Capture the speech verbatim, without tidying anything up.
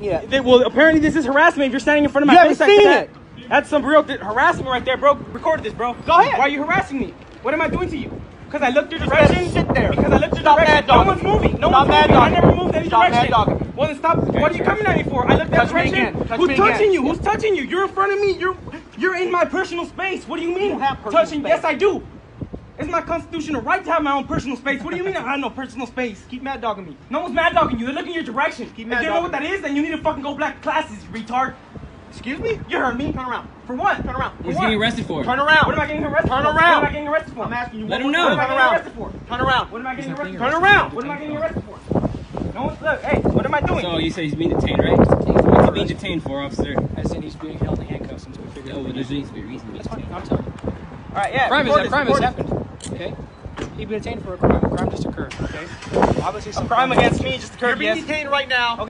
Yeah. They, well, apparently this is harassment. If you're standing in front of my you face, haven't seen like that, it. That's some real harassment right there, bro. Record this, bro. Go ahead. Why are you harassing me? What am I doing to you? Because I looked your direction. Sit there. Because I looked your stop direction. No one's moving. No stop one's moving. I never moved any stop direction. Mad well, then stop. Okay, what are you coming at me for? I looked that direction. Who's me touching again. you? Who's touching you? You're in front of me. You're you're in my personal space. What do you mean? You have touching? Space. Yes, I do. It's my constitutional right to have my own personal space. What do you mean I have no personal space? Keep mad dogging me. No one's mad dogging you. They're looking your direction. Keep mad if you don't know what that is, then you need to fucking go black classes, retard. Excuse me? You heard me. Turn around. For what? Turn around. What he's getting arrested for? Turn around. What am I getting arrested for? Turn around. What am I getting arrested for? I'm asking you. Let him know. What am I getting arrested for? Turn around. What am I getting arrested for? Turn around. What am I getting arrested for? No one's look. Hey, what am I doing? So you say he's being detained, right? What's he being detained for, officer? I said he's being held in handcuffs until we figure out what it is. There needs to be a reason to be detained. I'm telling you. All right, yeah. Crime is crime has happened. Okay. He's been detained for a crime. A crime just occurred. Okay. Obviously, some crime against me just occurred. You're being detained right now.